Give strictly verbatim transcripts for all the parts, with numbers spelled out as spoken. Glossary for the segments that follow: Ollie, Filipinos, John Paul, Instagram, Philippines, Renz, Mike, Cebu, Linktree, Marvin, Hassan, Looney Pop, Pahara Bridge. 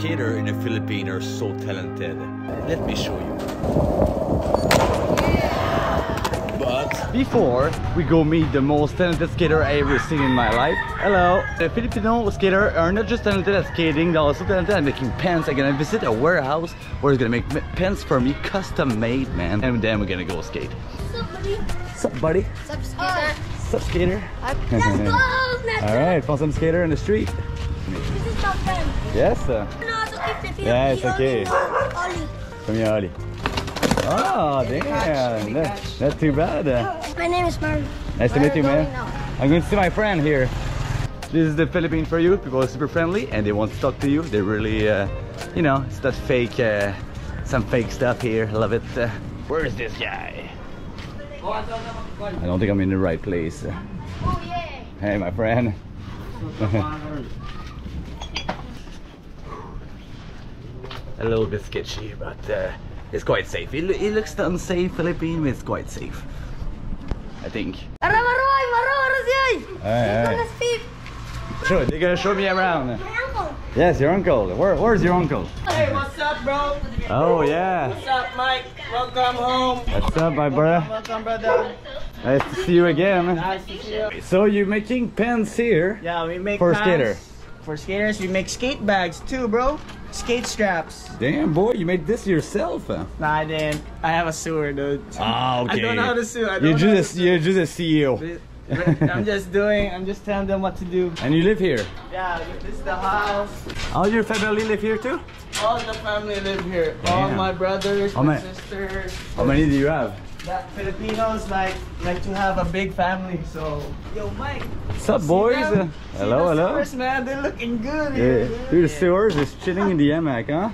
skater in the Philippines are so talented. Let me show you. But before we go meet the most talented skater I ever seen in my life. Hello. The Filipino skaters are not just talented at skating, they're also talented at making pants. I'm gonna visit a warehouse where it's gonna make pants for me, custom made, man. And then we're gonna go skate. Sup, buddy? Sup, buddy? Sup, skater? Oh. Sup, skater? Let's go! Alright, found some skater in the street. This is top ten. Yes. Uh, no, it's okay. It's yeah, it's okay. Ollie. Come here, Ollie. Oh, damn. Catch, that, not too bad. My name is Marvin. Nice to meet you, man. Now? I'm going to see my friend here. This is the Philippines for you. People are super friendly and they want to talk to you. They really, uh, you know, it's not fake, uh, some fake stuff here. Love it. Uh, where is this guy? I don't think I'm in the right place. Oh, yeah. Hey, my friend. A little bit sketchy, but uh, it's quite safe. It, it looks unsafe, Philippines, but it's quite safe, I think. Alright, sure, they're gonna show me around. My uncle. Yes, your uncle. Where, where's your uncle? Hey, what's up, bro? Oh, yeah. What's up, Mike? Welcome home. What's up, my brother? Welcome, brother. Nice to see you again. Nice to see you. So you're making pants here? Yeah, we make for pants. Skater. For skaters, we make skate bags too, bro. Skate straps. Damn, boy, you made this yourself. Huh? Nah, I didn't. I have a sewer, dude. Ah, okay. I don't know how to sew. I don't you're, just, know how to you're just a C E O. I'm just doing, I'm just telling them what to do. And you live here? Yeah, this is the house. All your family live here too? All the family live here. Damn. All my brothers, all my, my sisters. How many do you have? That Filipinos like like to have a big family, so... Yo, Mike! What's up, boys? Uh, hello, hello. Sewers, man, they're looking good. Yeah. Dude, yeah. The sewers is chilling in the hamac, huh?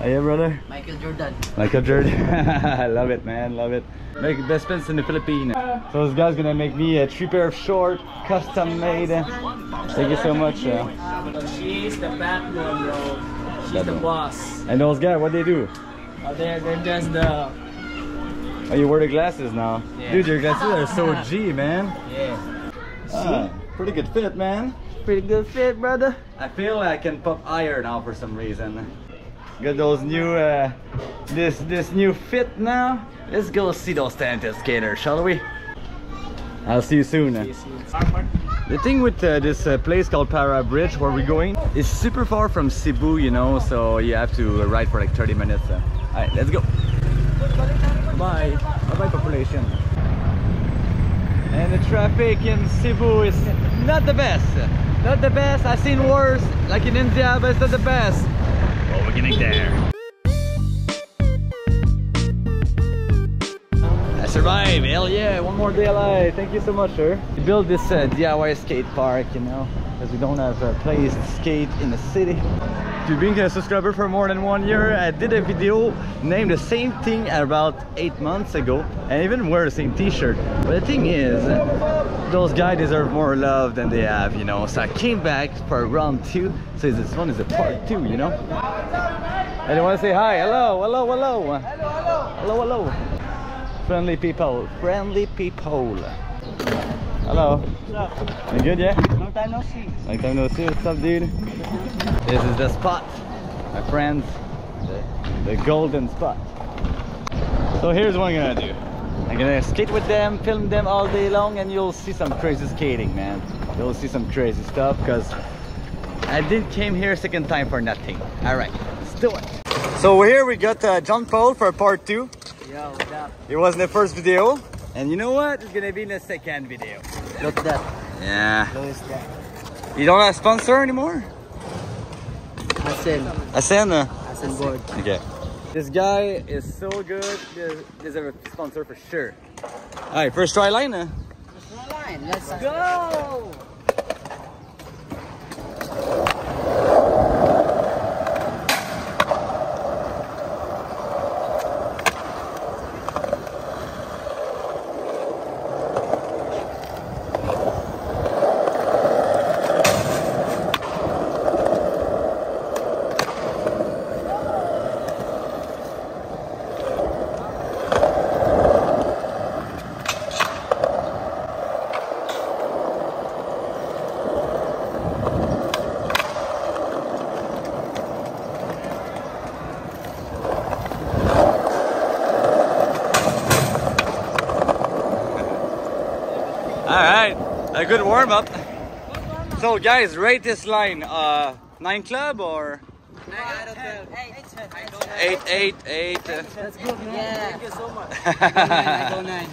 Yeah. Hiya, brother. Michael Jordan. Michael Jordan. I love it, man, love it. Make best pants in the Philippines. So this guy's gonna make me a three pair of shorts, custom made. Thank you so much. Uh, She's the bad one, bro. She's bad the one. boss. And those guys, what they do? Oh, they're, they're just the... Oh, you wear the glasses now. Yeah. Dude, your glasses are so G, man. Yeah. Uh, pretty good fit, man. Pretty good fit, brother. I feel like I can pop higher now for some reason. Got those new, uh, this this new fit now. Let's go see those talented skaters, shall we? I'll see you soon. See you soon. The thing with uh, this uh, place called Pahara Bridge, where we're going, is super far from Cebu, you know, so you have to ride for like thirty minutes. Uh. All right, let's go. Bye. Bye-bye population. And the traffic in Cebu is not the best. Not the best. I've seen worse, like in India, but it's not the best. Well, we're getting there. I survived. Hell yeah! One more day alive. Thank you so much, sir. We built this uh, D I Y skate park, you know, because we don't have a place to skate in the city. If you've been a subscriber for more than one year, I did a video named the same thing about eight months ago and even wear the same t-shirt. But the thing is, those guys deserve more love than they have, you know. So I came back for round two, so this one is a part two, you know. And I want to say hi, hello, hello, hello. Hello, hello. Hello, hello. Friendly people, friendly people. Hello. Hello. You good, yeah? Long time no see. Long time no see, what's up, dude? This is the spot, my friends. The, the golden spot. So here's what I'm gonna do. I'm gonna skate with them, film them all day long, and you'll see some crazy skating, man. You'll see some crazy stuff, because I did came here second time for nothing. Alright, let's do it. So here we got uh, John Paul for part two. Yo, what up? It was in the first video. And you know what? It's gonna be in the second video. Look at that. Yeah. Look at that. You don't have a sponsor anymore? Hassan. Hassan? Hassan board. Okay. This guy is so good. There's a sponsor for sure. Alright, first try line. Huh? First try line. Let's go! Alright, a good warm-up. Good warm-up. So guys, rate this line, uh, nine club or? No, I don't eight, eight, eight. That's good, man. Yeah. Thank you so much. I go nine.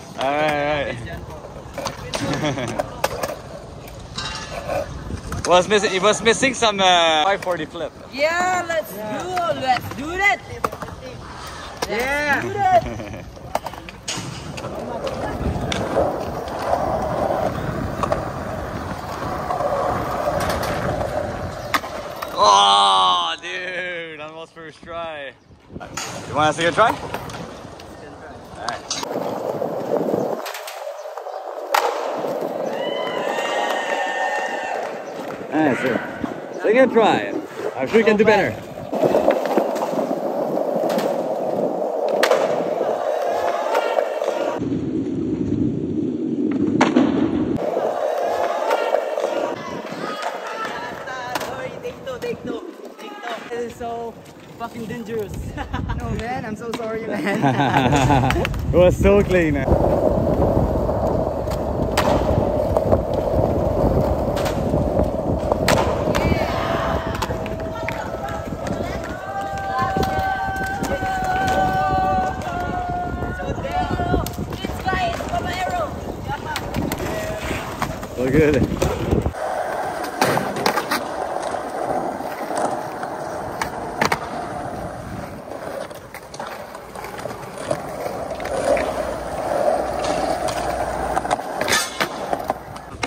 Alright, alright. Was missing. It was missing some uh, five forty flip. Yeah, let's yeah. do. Let's do that. Yeah. Do that. Oh, dude! Almost first try. You want us to get a try? Let's get a try. All right. Nice, sir. Second try. I'm sure you can do better. This is so fucking dangerous. No, man, I'm so sorry, man. It was so clean. Good.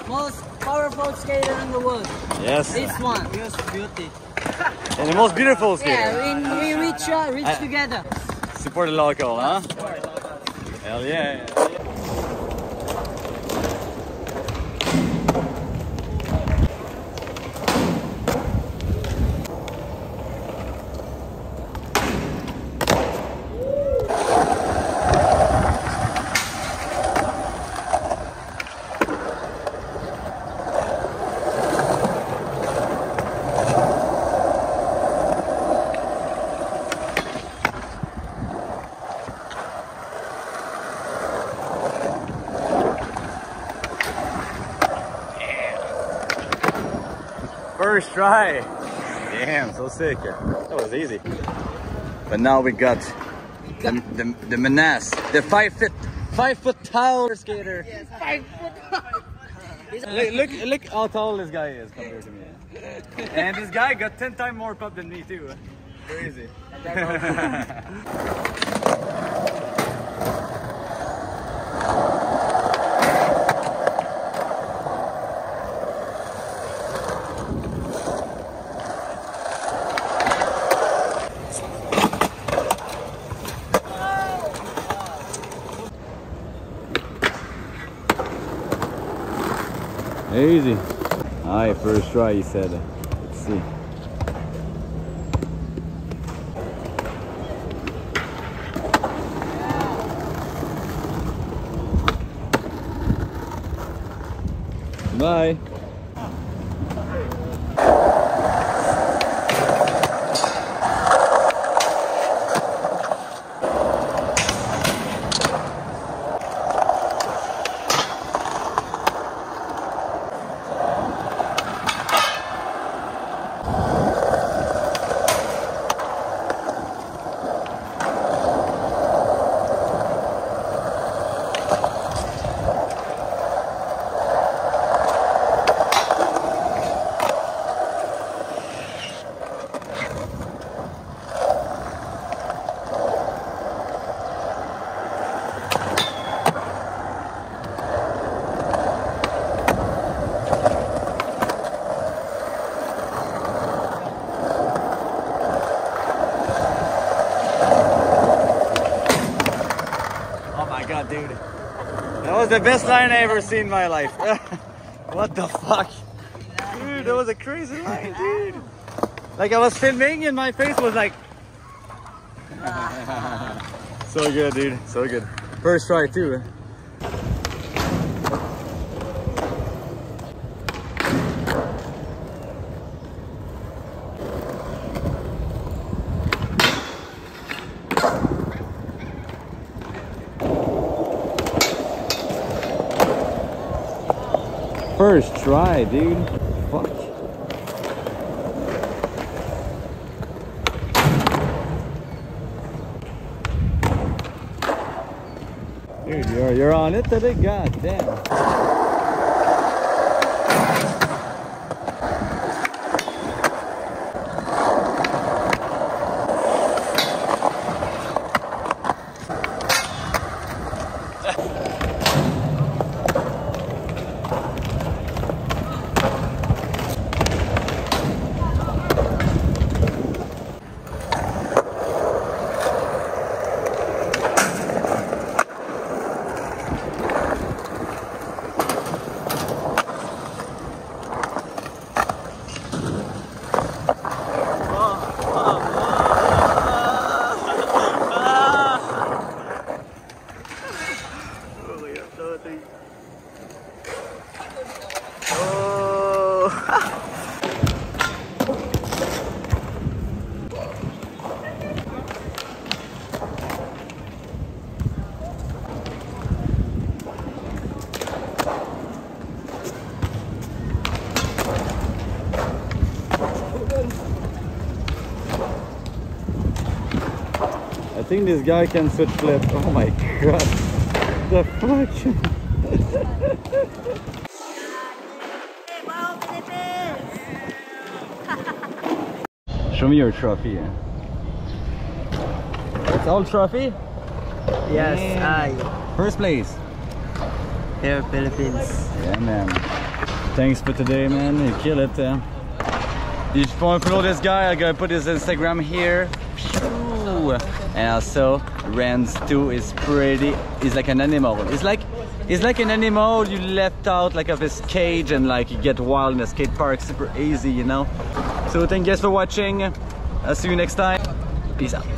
Most powerful skater in the world. Yes. This one. Yes, beauty. And the most beautiful skater. Yeah, we, we reach, uh, reach I, together. Support the local, huh? Support the local. Hell yeah. Hell yeah. First try. Damn, so sick. That was easy. But now we got, we got the, the, the menace, the five foot, five foot tall skater. Yes, five foot. Look, look, look how tall this guy is compared to me. And this guy got ten times more pop than me too. Crazy. Easy. Alright, first try, he said. Let's see. Bye. Dude, that was the best line I ever seen in my life. What the fuck? Dude, that was a crazy line, dude. Like I was filming and my face was like... So good, dude. So good. First try too. First try, dude. Fuck. Dude, you're, you're on it today, goddamn. I think this guy can switch flip. Oh my god. The fuck? Wow, Philippines! Show me your trophy. It's all trophy? Yes, I. First place. Here, Philippines. Yeah, man. Thanks for today, man. You kill it. Uh. If you want to follow this guy, I gotta put his Instagram here. And also Renz too is pretty, it's like an animal. It's like it's like an animal you left out like of his cage and like you get wild in a skate park, super easy, you know. So thank you guys for watching. I'll see you next time. Peace out.